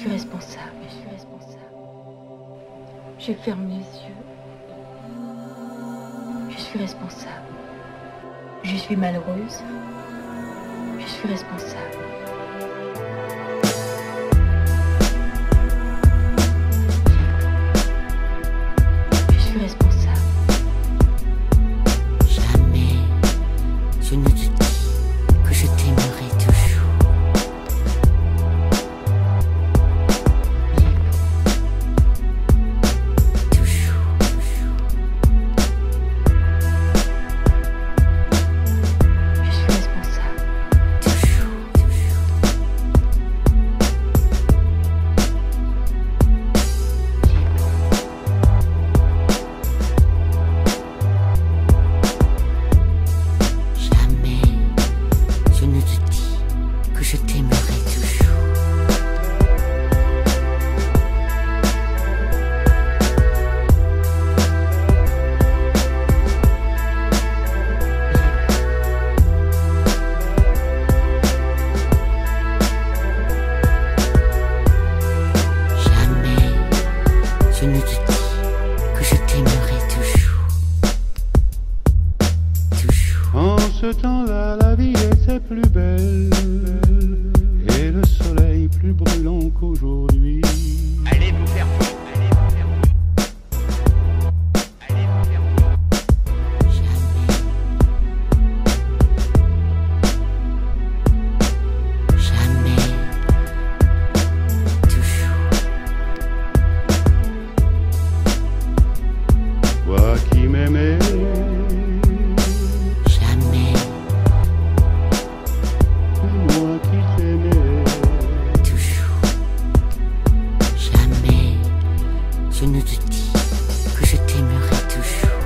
suis responsable, je suis responsable. Je ferme les yeux. Je suis responsable. Je suis malheureuse. Je suis responsable. S'en va, la vie était plus belle, et le soleil plus brûlant qu'aujourd'hui. Allez vous faire foutre, allez vous faire foutre, allez vous faire foutre. Jamais, jamais, toujours. Toi qui m'aimais. Je ne te dis que je t'aimerai toujours.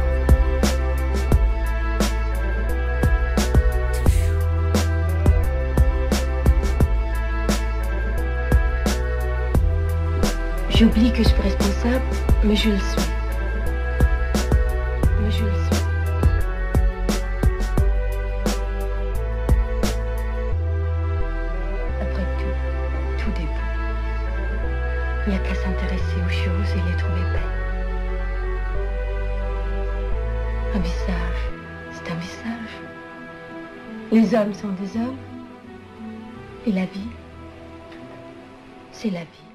J'oublie que je suis responsable, mais je le suis. Mais je le suis. Après tout, tout est beau. Il n'y a qu'à s'intéresser aux choses et les trouver belles. Un visage, c'est un visage. Les hommes sont des hommes. Et la vie, c'est la vie.